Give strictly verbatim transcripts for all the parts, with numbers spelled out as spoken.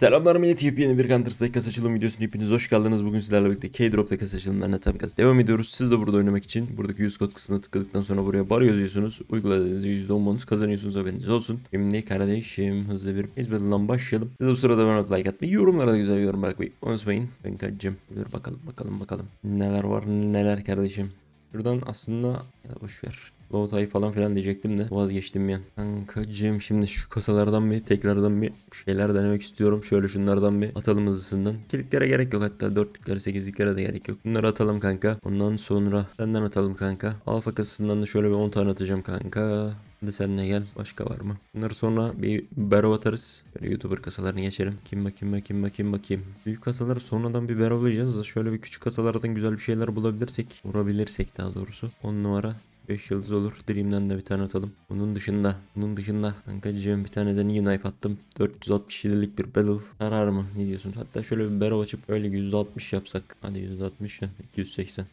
Selamlar millet, yepyeni bir Counter-Strike kas açılım videosunu hepiniz hoş geldiniz. Bugün sizlerle birlikte Key-Drop'ta kas açılımlarına tam kas devam ediyoruz. Siz de burada oynamak için buradaki yüz kod kısmına tıkladıktan sonra buraya bar yazıyorsunuz. Uyguladığınızda yüzde on bonus kazanıyorsunuz, haberiniz olsun. Şimdi kardeşim hızlı bir ezberden başlayalım. Siz bu sırada bana like atmayı, yorumlara da güzel yorum bırakmayı unutmayın. Ben kaçacağım. Bir bakalım bakalım bakalım. Neler var neler kardeşim. Şuradan aslında ya da boşver. Low tie falan filan diyecektim de vazgeçtim yani. Kankacığım şimdi şu kasalardan bir tekrardan bir şeyler denemek istiyorum. Şöyle şunlardan bir atalım hızlısından. İkiliklere gerek yok, hatta dörtlüklere sekizliklere de gerek yok. Bunları atalım kanka. Ondan sonra senden atalım kanka. Alfa kasasından da şöyle bir on tane atacağım kanka. Hadi seninle gel. Başka var mı? Bunları sonra bir barov atarız. Böyle YouTuber kasalarını geçelim. Kim bakayım bakayım bakayım bakayım. Büyük kasaları sonradan bir barovlayacağız. Şöyle bir küçük kasalardan güzel bir şeyler bulabilirsek. Vurabilirsek daha doğrusu. on numara. beş yıldız olur. Dream'den de bir tane atalım. Bunun dışında. Bunun dışında. Kankacığım bir tane de new knife attım. dört yüz altmış yedilik bir battle. Karar mı? Ne diyorsun? Hatta şöyle bir barov açıp öyle yüzde altmış yapsak. Hadi yüzde altmış ya. iki yüz seksen.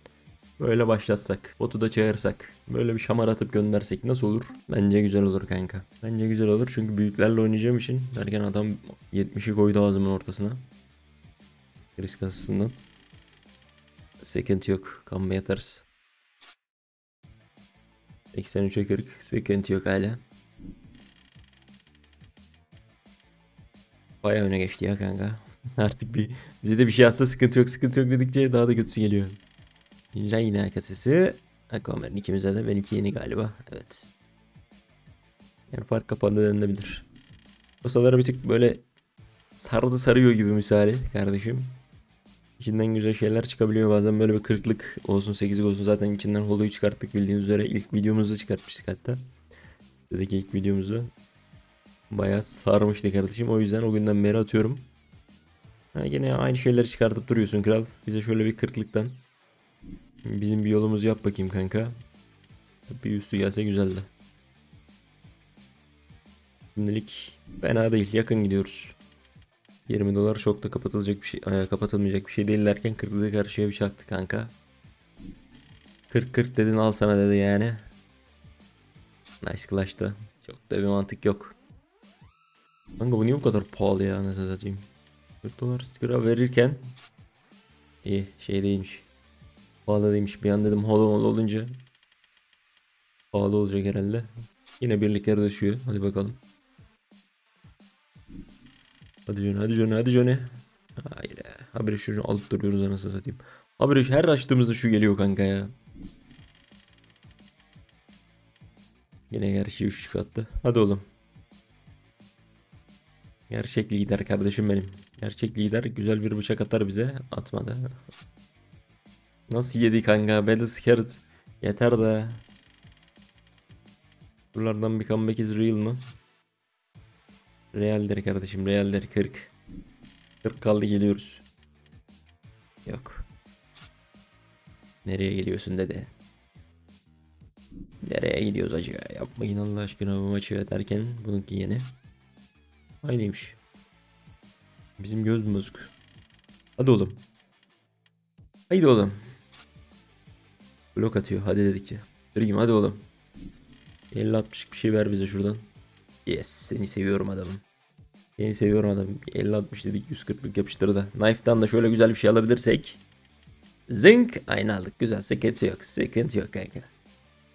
Böyle başlatsak. Botu da çağırsak. Böyle bir şamar atıp göndersek nasıl olur? Bence güzel olur kanka. Bence güzel olur çünkü büyüklerle oynayacağım için. Derken adam yetmişi koydu ağzımın ortasına. Chris kasasından. Second yok. Comeback atarız. seksen üçe kırk. Second yok hala. Bayağı öne geçti ya kanka. Artık bir bize de bir şey atsa sıkıntı yok. Sıkıntı yok dedikçe daha da kötüsü geliyor. Layna kasesi. Aquamarine ikimize de. Benimki yeni galiba. Evet. Yani fark kapandı denilebilir. Kasalar bir tık böyle sardı sarıyor gibi misali kardeşim. İçinden güzel şeyler çıkabiliyor bazen, böyle bir kırklık olsun sekizlik olsun. Zaten içinden holoyu çıkarttık bildiğiniz üzere. İlk videomuzda çıkartmıştık hatta. Dedik ilk videomuzda. Bayağı sarmıştı kardeşim. O yüzden o günden beri atıyorum. Ha, yine aynı şeyleri çıkartıp duruyorsun kral. Bize şöyle bir kırklıktan. Bizim bir yolumuzu yap bakayım kanka. Bir üstü gelse güzeldi. Şimdilik fena değil, yakın gidiyoruz. yirmi dolar çok da kapatılacak bir şey, kapatılmayacak bir şey değil derken kırklığa karşıya bir çaktı kanka. kırk kırk dedin, al sana dedi yani. Nice Clash'ta. Çok da bir mantık yok. Kanka bu niye bu kadar pahalı ya, nasıl satayım? kırk dolar sticker'a verirken iyi şey değilmiş. Pahalı değilmiş. Bir an dedim holo holo olunca pahalı olacak herhalde. Yine birlikler düşüyor. Hadi bakalım. Hadi Johnny, hadi Johnny, hadi Johnny. Hayda. Haberci şunu alıp duruyoruz anasını satayım. Haberci her açtığımızda şu geliyor kanka ya. Yine gerçeği üç çıkarttı. Hadi oğlum. Gerçek lider kardeşim benim. Gerçek lider güzel bir bıçak atar bize. Atmadı. Nasıl yedi kanka? Badass heart. Yeter de. Buralardan bir comeback is real mı? Realdir kardeşim, realdir. Kırk. kırk kaldı, geliyoruz. Yok. Nereye geliyorsun dede? Nereye gidiyoruz acaba? Yapmayın Allah aşkına bu maçı derken bununki yeni. Aynıymış. Bizim göz bozuk. Hadi oğlum. Haydi oğlum. Blok atıyor hadi dedikçe. Durayım hadi oğlum. elli altmışlık bir şey ver bize şuradan. Yes, seni seviyorum adamım. Seni seviyorum adamım. elli altmış dedik, yüz kırklık yapıştırı da. Knife'dan da şöyle güzel bir şey alabilirsek. Zinc aynı aldık. Güzel, sıkıntı yok. Sıkıntı yok kanka.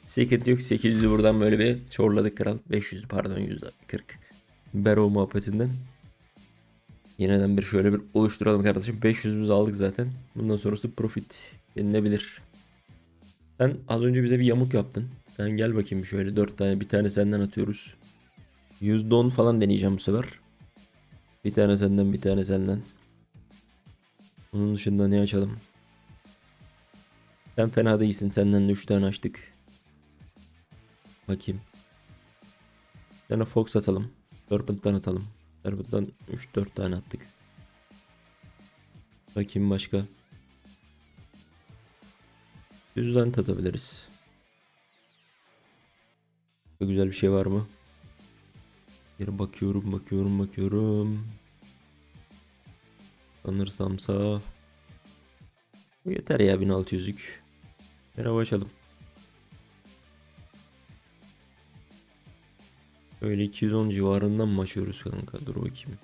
Sıkıntı yok. sekiz yüzü buradan böyle bir çorladık kral. beş yüz pardon yüz kırk. Bero muhabbetinden. Yeniden bir şöyle bir oluşturalım kardeşim. beş yüzümüzü aldık zaten. Bundan sonrası profit denilebilir. Sen az önce bize bir yamuk yaptın. Sen gel bakayım şöyle dört tane, bir tane senden atıyoruz. yüzde on falan deneyeceğim bu sefer. Bir tane senden, bir tane senden. Onun dışında ne açalım? Sen fena değilsin, senden de üç tane açtık. Bakayım. Bir tane Fox atalım. Serpent'tan atalım. Serpent'tan üç dört tane attık. Bakayım başka. Düzden tatabiliriz. Çok güzel bir şey var mı? Bakıyorum bakıyorum bakıyorum. Sanırsamsa bu yeter ya, bin altı yüzlük. Merhaba açalım. Öyle iki yüz on civarından mı açıyoruz kanka? Dur bakayım.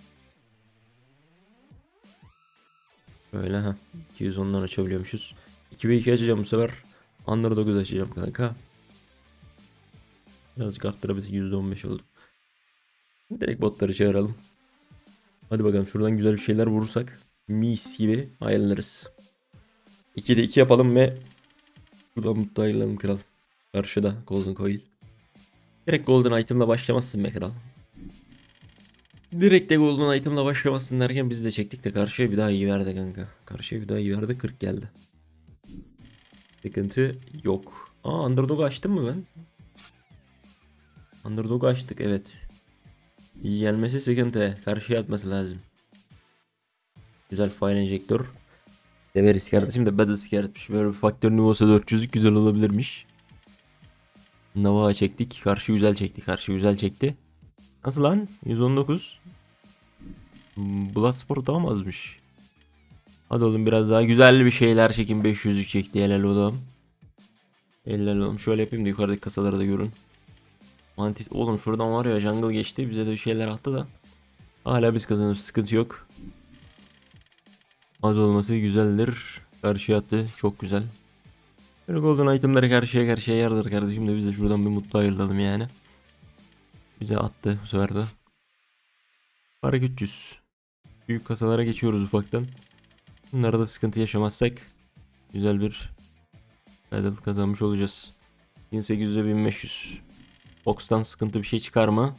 Öyle ha. iki yüz ondan açabiliyormuşuz. iki ve iki açacağım bu sefer. Underdog'u açacağım kanka. Birazcık arttırabiliriz. yüzde on beş oldu. Direkt botları çağıralım. Hadi bakalım şuradan güzel bir şeyler vurursak mis gibi ayrılırız. ikide iki yapalım ve buradan mutlu ayrılalım kral. Karşıda golden coil. Direkt golden item'la başlamazsın be kral. Direkt de golden item'la başlamazsın derken biz de çektik de karşıya bir daha iyi verdi kanka. Karşıya bir daha iyi verdi, kırk geldi. Sıkıntı yok. Aa, underdog'u açtım mı ben? Underdog'u açtık, evet. İyi gelmesi sıkıntı. Karşıya atması lazım. Güzel fire injektör. Severiz kardeşim de badass heart. Böyle bir faktör nüvosa dört yüzlük güzel olabilirmiş. Navaya çektik. Karşı güzel çekti. Karşı güzel çekti. Nasıl lan? yüz on dokuz. Bloodsport daha mı azmış? Hadi oğlum biraz daha güzel bir şeyler çekin. beş yüzlük çekti. Helal oğlum. Helal oğlum. Şöyle yapayım da yukarıdaki kasaları da görün. Mantis oğlum şuradan var ya, jungle geçti. Bize de bir şeyler attı da. Hala biz kazanıyoruz. Sıkıntı yok. Az olması güzeldir. Karşıya attı. Çok güzel. Böyle golden item'ları karşıya karşıya yardır kardeşim de biz de şuradan bir mutlu ayrılalım yani. Bize attı bu sefer de. Para üç yüz. Büyük kasalara geçiyoruz ufaktan. Bunlara da sıkıntı yaşamazsak güzel bir medal kazanmış olacağız. bin sekiz yüz ve bin beş yüz. Box'tan sıkıntı bir şey çıkar mı?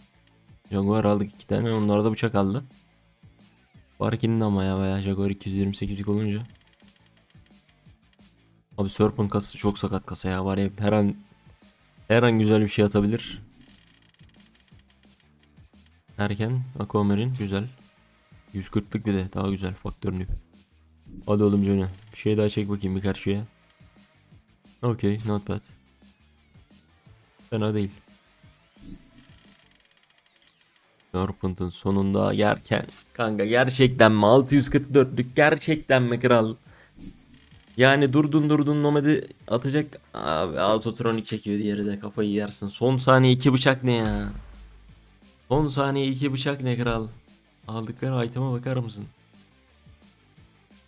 Jaguar aldık iki tane. Onlar da bıçak aldı. Farkinin ama ya bayağı Jaguar iki yüz yirmi sekizlik olunca. Abi Serpent kasası çok sakat kasa ya, var ya her an her an güzel bir şey atabilir. Erken Aquamarine güzel. yüz kırklık bir de daha güzel faktörünü. Hadi oğlum Johnny. Bir şey daha çek bakayım bir karşıya. Okay, not bad. Fena değil. Serpent'ın sonunda yerken kanka gerçekten mi altı yüz kırk dörtlük gerçekten mi kral? Yani durdun durdun nomadi atacak. Abi autotronik çekiyor diğeri de, kafayı yersin. Son saniye iki bıçak ne ya? Son saniye iki bıçak ne kral? Aldıkları item'a bakar mısın?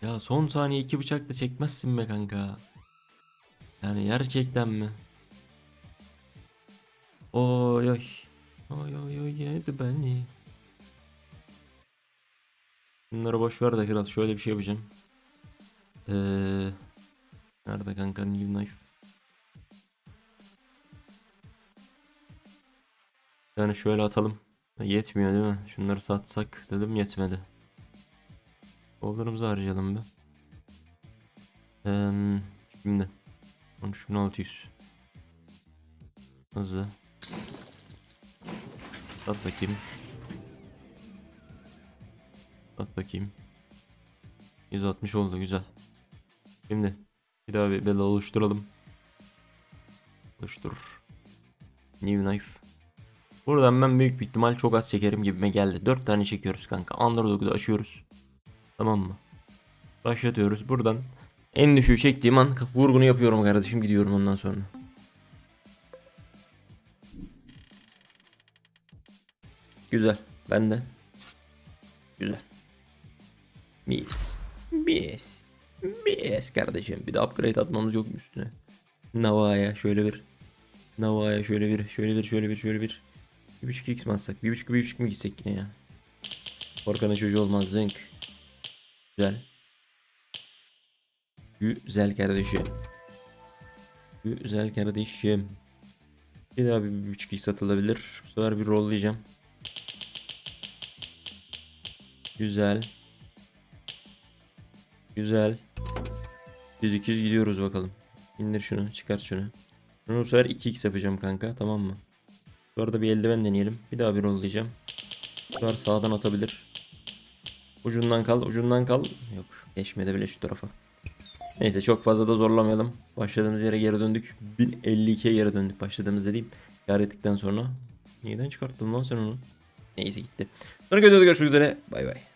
Ya son saniye iki bıçak da çekmezsin be kanka. Yani gerçekten mi? Oy oy. Oy oy oy yedi beni. Bunları boşver de kral, şöyle bir şey yapacağım. Ee, nerede kanka new knife? Yani şöyle atalım. Yetmiyor değil mi? Şunları satsak dedim, yetmedi. Olurumuzu harcayalım be. Ee, şimdi on üç bin altı yüz. Hızlı. At bakayım. At bakayım. yüz altmış oldu, güzel. Şimdi bir daha bir bela oluşturalım. Oluştur. New knife. Buradan ben büyük bir ihtimal çok az çekerim gibime geldi. dört tane çekiyoruz kanka. Underdog'u da aşıyoruz. Tamam mı? Başlatıyoruz. Buradan en düşüğü çektiğim an vurgunu yapıyorum kardeşim. Gidiyorum ondan sonra. Güzel. Ben de. Güzel. Mis. Mis. Mis kardeşim. Bir de upgrade atmamız yok üstüne. Navaya şöyle bir. Navaya şöyle bir. Şöyle bir. Şöyle bir. Şöyle bir. bir buçuk x mi atsak? bir buçuk bir buçuk mi gitsek yine ya? Orkana çocuğu olmaz. Zinc. Güzel. Güzel kardeşim. Güzel kardeşim. Bir daha bir bir buçuk x satılabilir. Bu sefer bir rollayacağım. Güzel. Güzel. yüz iki yüz gidiyoruz bakalım. İndir şunu, çıkart şunu. Bunu bu sefer iki x yapacağım kanka, tamam mı? Bu arada bir eldiven deneyelim. Bir daha bir rollayacağım. Bu sefer sağdan atabilir. Ucundan kal, ucundan kal. Yok, geçmedi bile şu tarafa. Neyse çok fazla da zorlamayalım. Başladığımız yere geri döndük. bin elli ikiye geri döndük. Başladığımız dediğim. Kar ettikten sonra. Neden çıkarttın lan sen onu? Neyse gitti. Sonra görüşmek üzere. Bay bay.